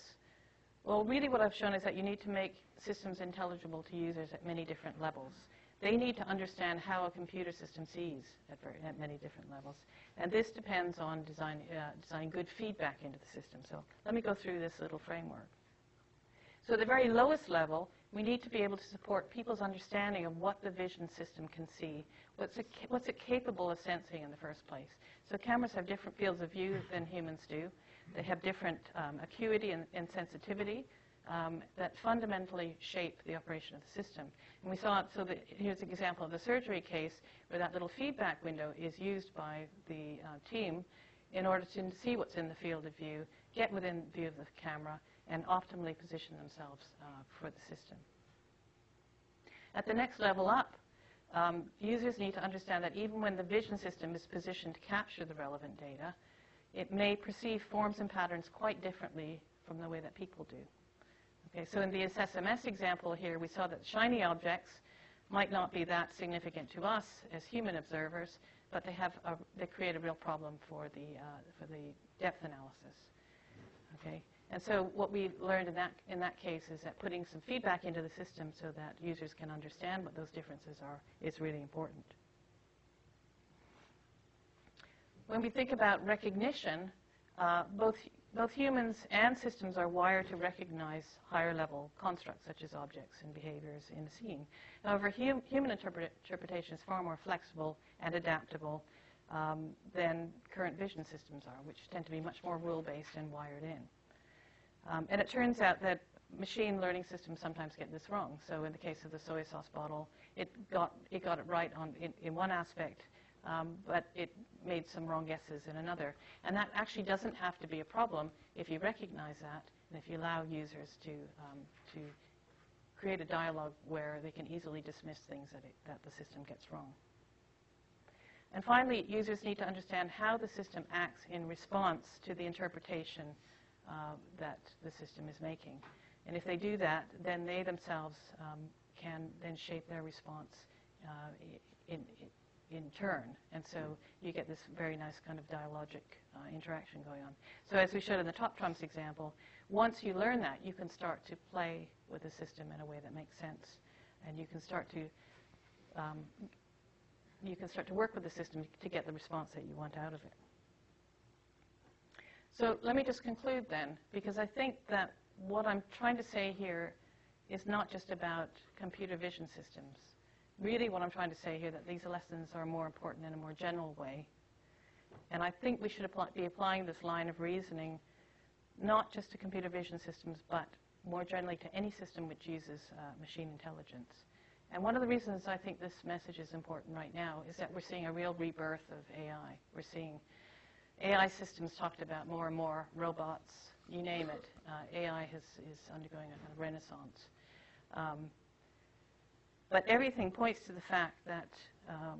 Well, really what I've shown is that you need to make systems intelligible to users at many different levels. They need to understand how a computer system sees at, very, at many different levels. And this depends on design, uh, designing good feedback into the system. So let me go through this little framework. So at the very lowest level, we need to be able to support people's understanding of what the vision system can see, what's it, what's it capable of sensing in the first place. So cameras have different fields of view than humans do. They have different um, acuity and, and sensitivity. Um, that fundamentally shape the operation of the system. And we saw it, so that here's an example of the surgery case where that little feedback window is used by the uh, team in order to see what's in the field of view, get within view of the camera, and optimally position themselves uh, for the system. At the next level up, um, users need to understand that even when the vision system is positioned to capture the relevant data, it may perceive forms and patterns quite differently from the way that people do. Okay, so in the AssessMS example here, we saw that shiny objects might not be that significant to us as human observers, but they have a, they create a real problem for the uh, for the depth analysis. Okay, and so what we learned in that in that case is that putting some feedback into the system so that users can understand what those differences are is really important. When we think about recognition, uh, both. Both humans and systems are wired to recognize higher-level constructs, such as objects and behaviors in a scene. However, hum human interpret interpretation is far more flexible and adaptable um, than current vision systems are, which tend to be much more rule-based and wired in. Um, and it turns out that machine learning systems sometimes get this wrong. So in the case of the soy sauce bottle, it got it, got it right on, in, in one aspect, um, but it made some wrong guesses in another. And that actually doesn't have to be a problem if you recognize that and if you allow users to, um, to create a dialogue where they can easily dismiss things that, it, that the system gets wrong. And finally, users need to understand how the system acts in response to the interpretation uh, that the system is making. And if they do that, then they themselves um, can then shape their response uh, in, in turn. And so you get this very nice kind of dialogic uh, interaction going on. So as we showed in the Top Trumps example, once you learn that, you can start to play with the system in a way that makes sense. And you can start to um, you can start to work with the system to get the response that you want out of it. So let me just conclude then, because I think that what I'm trying to say here is not just about computer vision systems. Really what I'm trying to say here that these lessons are more important in a more general way. And I think we should apply, be applying this line of reasoning not just to computer vision systems, but more generally to any system which uses uh, machine intelligence. And one of the reasons I think this message is important right now is that we're seeing a real rebirth of A I. We're seeing A I systems talked about more and more, robots, you name it. Uh, A I has, is undergoing a kind of renaissance. Um, but everything points to the fact that um,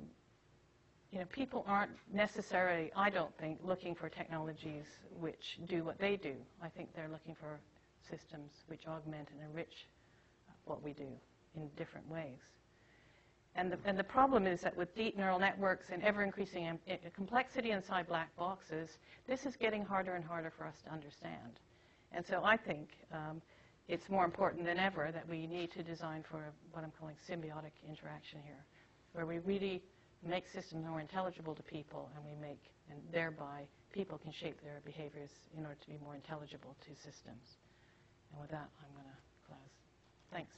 you know, people aren't necessarily, I don't think, looking for technologies which do what they do. I think they're looking for systems which augment and enrich what we do in different ways. And the, and the problem is that with deep neural networks and ever-increasing complexity inside black boxes, this is getting harder and harder for us to understand. And so I think um, it's more important than ever that we need to design for what I'm calling symbiotic interaction here, where we really make systems more intelligible to people, and we make, and thereby people can shape their behaviors in order to be more intelligible to systems. And with that, I'm going to close. Thanks.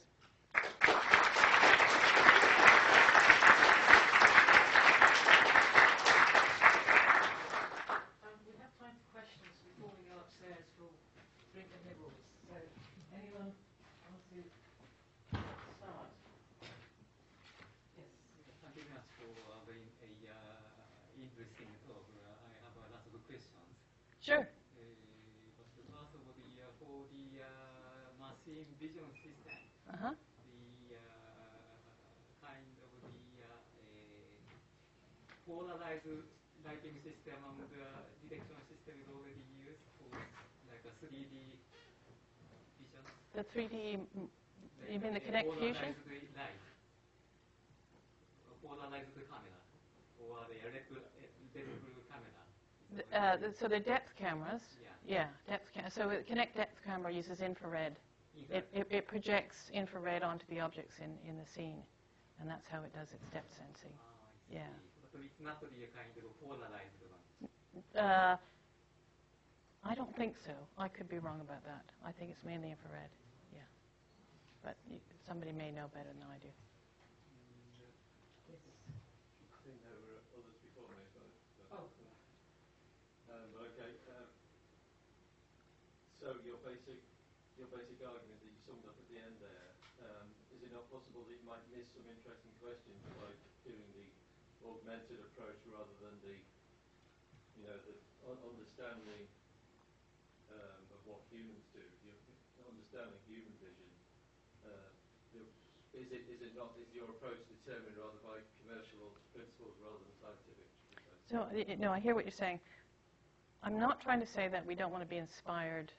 Sure. Uh, but the first of the, uh, for the uh, machine vision system, uh-huh. the uh, kind of the uh, uh, polarized lighting system and the detection system is already used for like a three D vision. The three D, like you mean the Kinect Fusion? Polarized light, a polarized camera, or the electrical camera. Uh, th so they're depth cameras. Yeah, yeah depth ca so the Kinect depth camera uses infrared. Exactly. It, it, it projects infrared onto the objects in, in the scene, and that's how it does its depth sensing. Oh, yeah. But it's not the kind of polarized one. Uh, I don't think so. I could be wrong about that. I think it's mainly infrared. Yeah. But y somebody may know better than I do. So your basic, your basic argument that you summed up at the end there, um, is it not possible that you might miss some interesting questions by doing the augmented approach rather than the, you know, the understanding um, of what humans do, you know, understanding human vision? Uh, you know, is it is it not is your approach determined rather by commercial principles rather than scientific? So no, I hear what you're saying. I'm not trying to say that we don't want to be inspired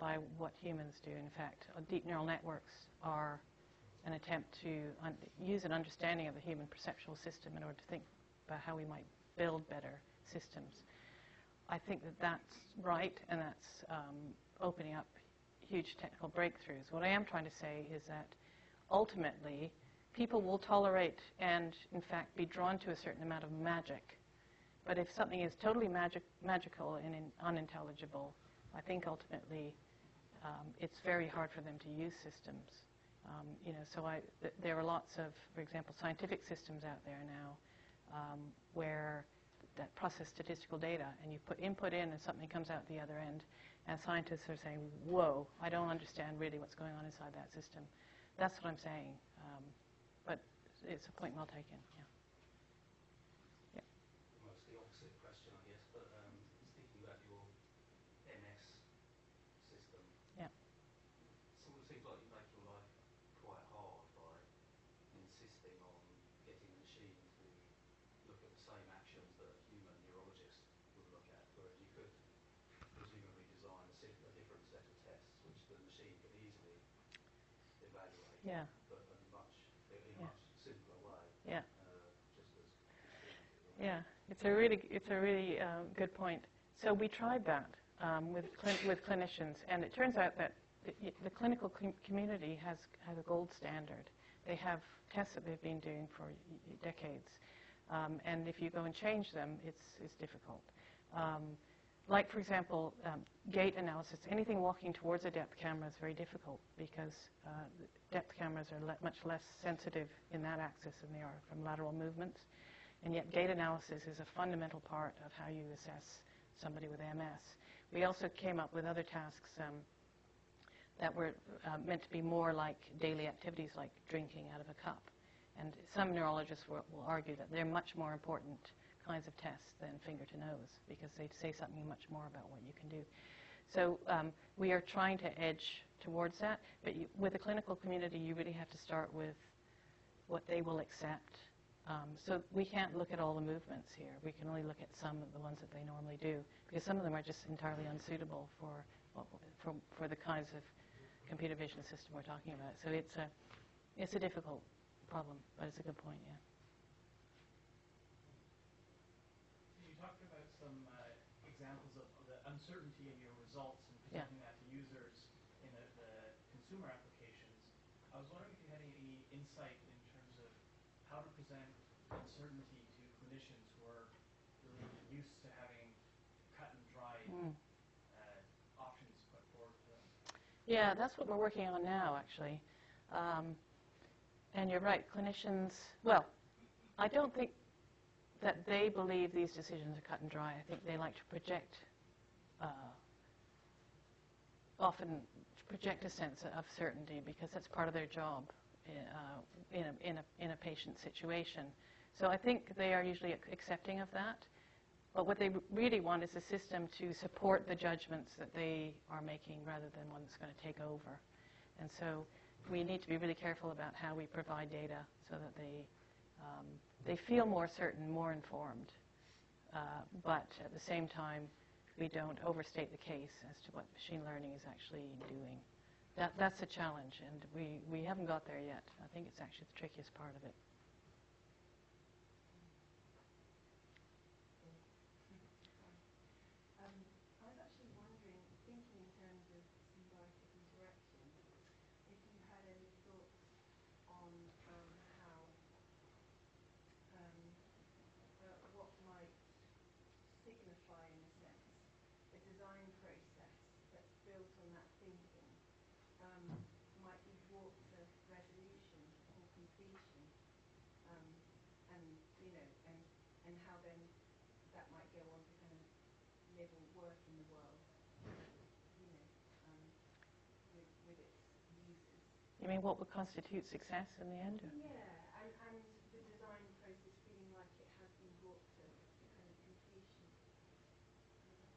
by what humans do. In fact, uh, deep neural networks are an attempt to un use an understanding of the human perceptual system in order to think about how we might build better systems. I think that that's right, and that's um, opening up huge technical breakthroughs. What I am trying to say is that ultimately, people will tolerate and, in fact, be drawn to a certain amount of magic. But if something is totally magic, magical and in unintelligible, I think ultimately um, it's very hard for them to use systems. Um, you know, so I, th there are lots of, for example, scientific systems out there now um, where that process statistical data, and you put input in and something comes out the other end, and scientists are saying, whoa, I don't understand really what's going on inside that system. That's what I'm saying. Um, but it's a point well taken, yeah. Yeah. same actions that a human neurologist would look at, whereas you could presumably design a, a different set of tests which the machine could easily evaluate, yeah. but in a much, in yeah. much simpler way. Yeah. Uh, just as yeah, it's a really, it's a really um, good point. So we tried that um, with cli with clinicians, and it turns out that the, the clinical com community has has a gold standard. They have tests that they've been doing for decades, um, and if you go and change them, it's it's difficult. Um, like for example, um, gait analysis. Anything walking towards a depth camera is very difficult because uh, depth cameras are le much less sensitive in that axis than they are from lateral movements, and yet gait analysis is a fundamental part of how you assess somebody with M S. We also came up with other tasks um, that were uh, meant to be more like daily activities, like drinking out of a cup. And some neurologists will, will argue that they're much more important kinds of tests than finger to nose, because they say something much more about what you can do. So um, we are trying to edge towards that, but you, with the clinical community, you really have to start with what they will accept. Um, so we can't look at all the movements here. We can only look at some of the ones that they normally do, because some of them are just entirely unsuitable for, well, for, for the kinds of computer vision system we're talking about. So it's a, it's a difficult problem, but it's a good point, yeah. You talked about some uh, examples of, of the uncertainty in your results and presenting yeah. that to users in the, the consumer applications. I was wondering if you had any insight in terms of how to present uncertainty to clinicians who are really used to having cut and dry mm. uh, options put forward to them. Yeah, that's what we're working on now, actually. Um, and you're right, clinicians, well, I don't think that they believe these decisions are cut and dry. I think they like to project, uh, often project a sense of certainty, because that's part of their job. Uh, in, a, in, a, in a patient situation. So I think they are usually ac accepting of that. But what they really want is a system to support the judgments that they are making rather than one that's going to take over. And so we need to be really careful about how we provide data so that they, um, they feel more certain, more informed. Uh, but at the same time, we don't overstate the case as to what machine learning is actually doing. That, that's a challenge, and we, we haven't got there yet. I think it's actually the trickiest part of it. Um, I was actually wondering, thinking in terms of symbiotic interaction, if you had any thoughts on um, how, um, uh, what might signify, in a sense, a design process that's built on that thinking. Um, might be brought to resolution or completion, um, and you know, and and how then that might go on to kind of live or work in the world, you know, um, with, with its users. You mean what would constitute success in the end? Or? Yeah, and, and the design process feeling like it has been brought to kind of completion.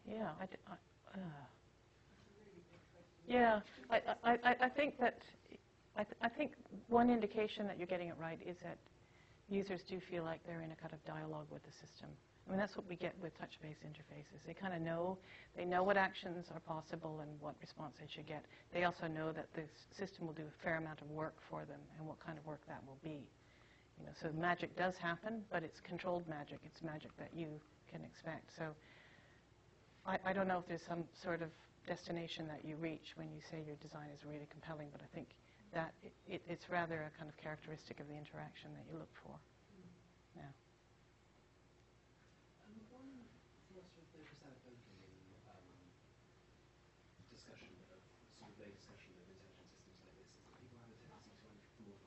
Yeah, I. D I uh. Yeah, I, I, I think that I, th I think one indication that you're getting it right is that users do feel like they're in a kind of dialogue with the system. I mean, that's what we get with touch-based interfaces. They kind of know, they know what actions are possible and what response they should get. They also know that the system will do a fair amount of work for them and what kind of work that will be. You know, so magic does happen, but it's controlled magic. It's magic that you can expect. So I, I don't know if there's some sort of destination that you reach when you say your design is really compelling, but I think that it, it, it's rather a kind of characteristic of the interaction that you look for. Mm-hmm. Yeah. I'm wondering what sort of is that opening um, discussion of sort of vague discussion of intelligent systems like this is that people have a tendency to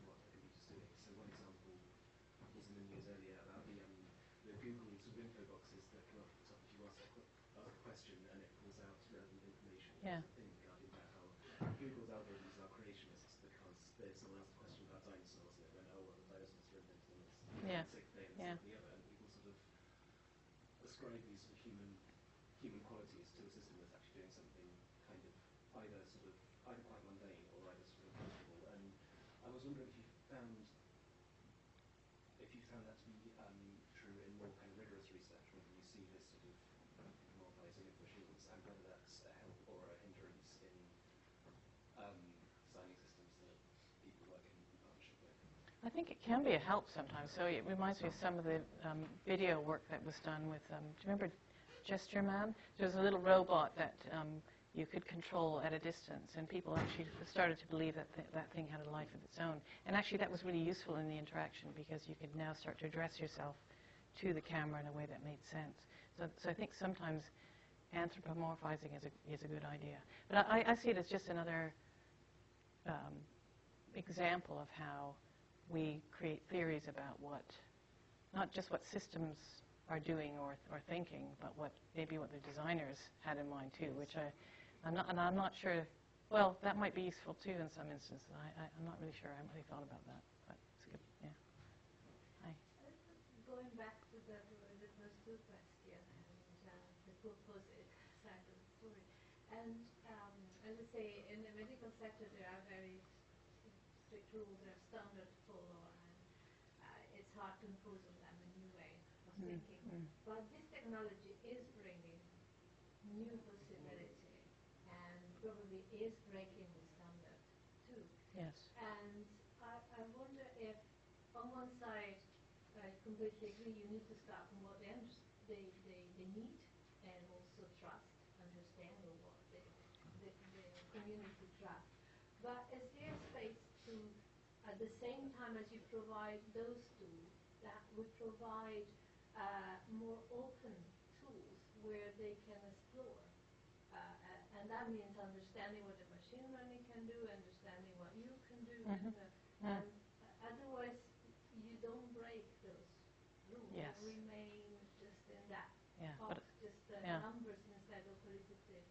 anthropomorphize what the computer's doing. So one example was in the news earlier about the, um, the Google sort of info boxes that come up at the top if you ask a, ask a question and it pulls out relevant information. Yeah. I think about how Google's algorithms are creationists because there's someone asked a question about dinosaurs and it went, oh, well, the dinosaurs were invented in this yeah. sick thing yeah. and the other. And people sort of ascribe these sort of human, human qualities to a system that's actually doing something kind of either sort of either quite mundane or either sort of questionable. And I was wondering if you found if you found that to be um, true. through in more kind of rigorous research, whether you see this sort of normalizing of machines and whether that's a help or a hindrance in um, designing systems that people work in partnership with? I think it can be a help sometimes. So it reminds me of some of the um, video work that was done with, um, do you remember Gesture Man? There was a little robot that um, you could control at a distance, and people actually started to believe that th that thing had a life of its own. And actually that was really useful in the interaction because you could now start to address yourself to the camera in a way that made sense. So, so I think sometimes anthropomorphizing is a, is a good idea. But I, I see it as just another um, example of how we create theories about what, not just what systems are doing or, or thinking, but what maybe what the designers had in mind too, which I, I'm not, and I'm not sure, well, that might be useful too in some instances. I, I, I'm not really sure, I haven't really thought about that, but it's good, yeah. Hi. Going back to the Litmus two question and uh, the composite side of the story, and um, as I say, in the medical sector there are very strict rules that are standard to follow, and uh, it's hard to impose on them in a new way. Thinking. Mm-hmm. But this technology is bringing new possibility and probably is breaking the standard too. Yes. And I, I wonder if, on one side, I completely agree, you need to start from what they, they, they, they need and also trust, understand or what the, the, the community trust. But is there space to, at the same time as you provide those two, that would provide Uh, more open tools where they can explore. Uh, uh, and that means understanding what the machine learning can do, understanding what you can do. Mm-hmm. And, uh, yeah. and otherwise, you don't break those rules. Yes. You remain just in that yeah, box, just the yeah. numbers inside of politically.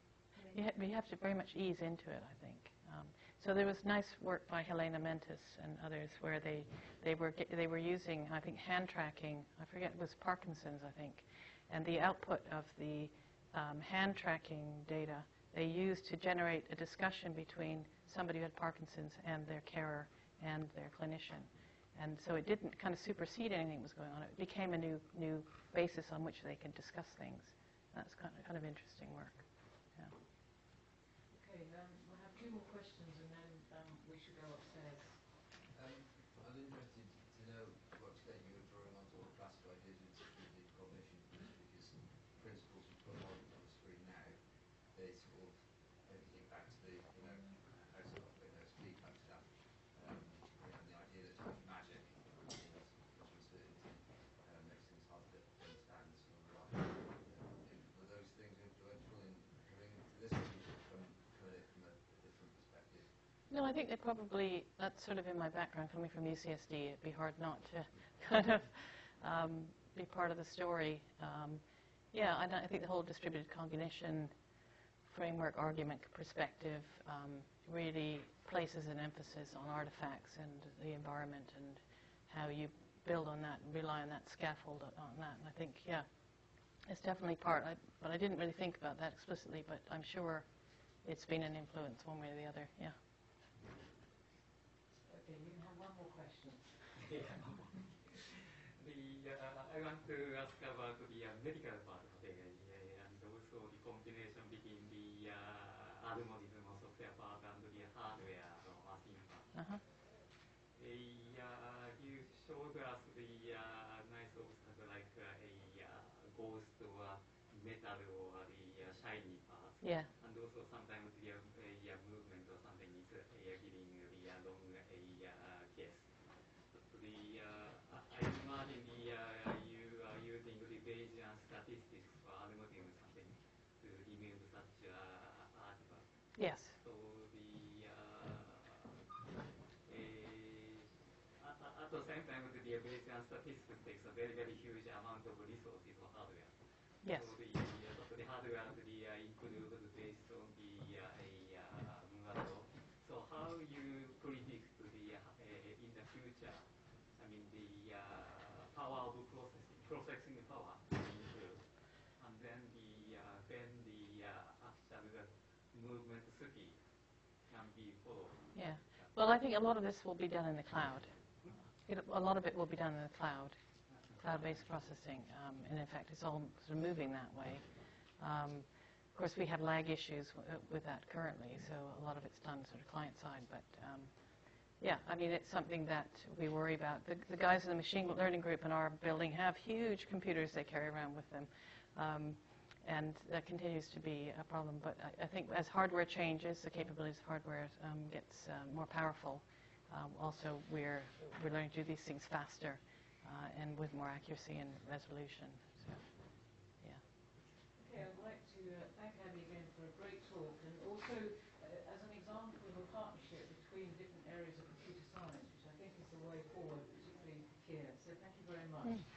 You, ha you have to very much ease into it, I think. Um, so there was nice work by Helena Mentis and others where they, they, were, they were using, I think, hand tracking. I forget, it was Parkinson's, I think. And the output of the um, hand tracking data they used to generate a discussion between somebody who had Parkinson's and their carer and their clinician. And so it didn't kind of supersede anything that was going on. It became a new, new basis on which they could discuss things. That's kind of, kind of interesting work. Yeah. Okay, um, we'll have two more questions and then um, we should go upstairs. Um, I'm interested to know to what extent you were drawing on sort of classical ideas in strategic cognition, because principles you put on the screen now, they sort of everything back to the, you know, speak type stuff, um, and the idea that magic, which was it, uh, makes things hard to understand. Sort of like, were those things influential in coming to this? No, I think they probably, that's sort of in my background, coming from U C S D, it'd be hard not to kind of um, be part of the story. Um, yeah, I, I think the whole distributed cognition framework, argument, perspective um, really places an emphasis on artifacts and the environment and how you build on that and rely on that, scaffold on that. And I think, yeah, it's definitely part, I, but I didn't really think about that explicitly, but I'm sure it's been an influence one way or the other, yeah. Okay, you can have one more question. Yeah. the, uh, I want to ask about the uh, medical part of the A I and also the combination between the uh, algorithm or software part and the hardware or machine part. Uh-huh. uh, uh, you showed us the uh, nice obstacles like uh, a uh, ghost or metal or the uh, shiny parts. Yeah. And also sometimes the uh, movement or something is uh, giving the uh, long uh, case. But the, uh, I imagine the, uh, you are using the Bayesian statistics for algorithm something to remove such uh, artifacts. Yes. So the uh, uh, at the same time, the Bayesian statistics takes a very, very huge amount of resources for hardware. Yes. So the, uh, so the hardware the, uh, included based on the uh, uh, so how you predict the, uh, uh, in the future, I mean the uh, power of processing, processing power will improve, and then the uh, then the uh, actual movement speed can be followed. Yeah. Well, I think a lot of this will be done in the cloud. It, a lot of it will be done in the cloud. cloud-based processing. Um, and in fact, it's all sort of moving that way. Um, of course, we have lag issues w with that currently, so a lot of it's done sort of client-side. But um, yeah, I mean, it's something that we worry about. The, the guys in the machine learning group in our building have huge computers they carry around with them. Um, and that continues to be a problem. But I, I think as hardware changes, the capabilities of hardware um, gets uh, more powerful. Um, also, we're, we're learning to do these things faster uh, and with more accuracy and resolution. So, yeah. Okay, I'd like to uh, thank Abby again for a great talk, and also uh, as an example of a partnership between different areas of computer science, which I think is the way forward, particularly here. So thank you very much. Mm.